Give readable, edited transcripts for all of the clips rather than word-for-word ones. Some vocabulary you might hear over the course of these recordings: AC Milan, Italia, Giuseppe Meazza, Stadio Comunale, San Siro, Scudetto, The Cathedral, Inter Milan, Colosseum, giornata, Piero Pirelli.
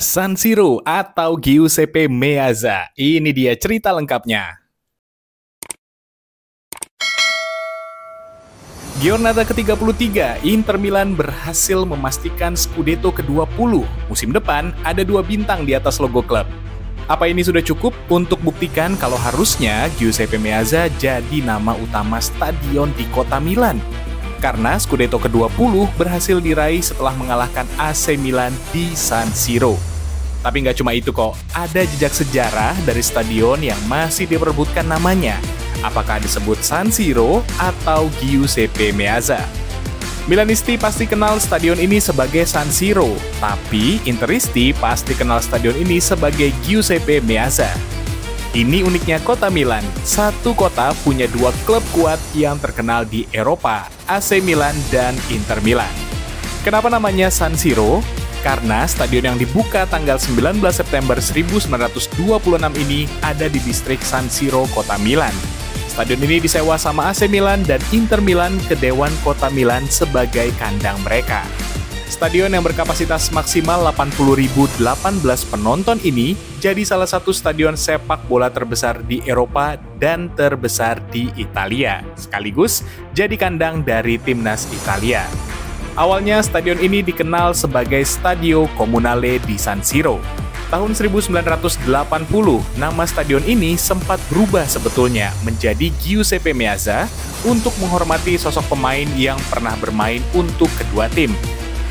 San Siro atau Giuseppe Meazza. Ini dia cerita lengkapnya. Giornata ke-33, Inter Milan berhasil memastikan Scudetto ke-20. Musim depan ada 2 bintang di atas logo klub. Apa ini sudah cukup untuk buktikan kalau harusnya Giuseppe Meazza jadi nama utama stadion di kota Milan? Karena Scudetto ke-20 berhasil diraih setelah mengalahkan AC Milan di San Siro. Tapi nggak cuma itu kok, ada jejak sejarah dari stadion yang masih diperebutkan namanya. Apakah disebut San Siro atau Giuseppe Meazza? Milanisti pasti kenal stadion ini sebagai San Siro, tapi Interisti pasti kenal stadion ini sebagai Giuseppe Meazza. Ini uniknya kota Milan, satu kota punya 2 klub kuat yang terkenal di Eropa, AC Milan dan Inter Milan. Kenapa namanya San Siro? Karena stadion yang dibuka tanggal 19 September 1926 ini ada di distrik San Siro, kota Milan. Stadion ini disewa sama AC Milan dan Inter Milan ke Dewan Kota Milan sebagai kandang mereka. Stadion yang berkapasitas maksimal 80.018 penonton ini jadi salah satu stadion sepak bola terbesar di Eropa dan terbesar di Italia, sekaligus jadi kandang dari timnas Italia. Awalnya stadion ini dikenal sebagai Stadio Comunale di San Siro. Tahun 1980, nama stadion ini sempat berubah sebetulnya menjadi Giuseppe Meazza untuk menghormati sosok pemain yang pernah bermain untuk kedua tim.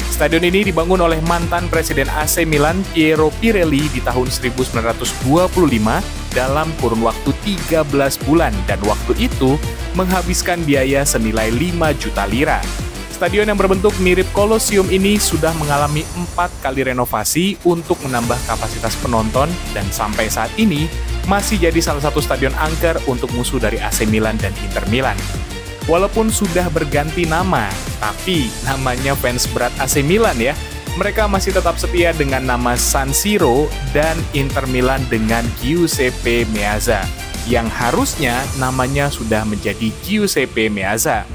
Stadion ini dibangun oleh mantan Presiden AC Milan Piero Pirelli di tahun 1925 dalam kurun waktu 13 bulan dan waktu itu menghabiskan biaya senilai 5 juta lira. Stadion yang berbentuk mirip Colosseum ini sudah mengalami 4 kali renovasi untuk menambah kapasitas penonton dan sampai saat ini masih jadi salah satu stadion angker untuk musuh dari AC Milan dan Inter Milan. Walaupun sudah berganti nama, tapi namanya fans berat AC Milan ya. Mereka masih tetap setia dengan nama San Siro dan Inter Milan dengan Giuseppe Meazza, yang harusnya namanya sudah menjadi Giuseppe Meazza.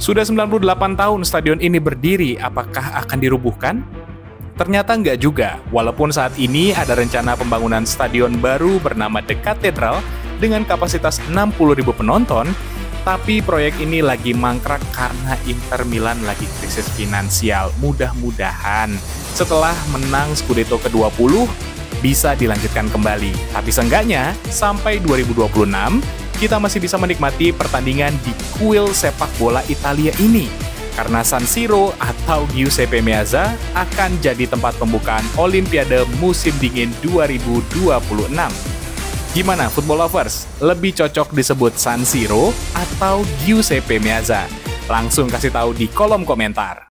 Sudah 98 tahun stadion ini berdiri, apakah akan dirubuhkan? Ternyata nggak juga, walaupun saat ini ada rencana pembangunan stadion baru bernama The Cathedral dengan kapasitas 60.000 penonton, tapi proyek ini lagi mangkrak karena Inter Milan lagi krisis finansial. Mudah-mudahan setelah menang Scudetto ke-20 bisa dilanjutkan kembali. Tapi seenggaknya sampai 2026 kita masih bisa menikmati pertandingan di kuil sepak bola Italia ini. Karena San Siro atau Giuseppe Meazza akan jadi tempat pembukaan Olimpiade musim dingin 2026. Gimana football lovers? Lebih cocok disebut San Siro atau Giuseppe Meazza? Langsung kasih tahu di kolom komentar.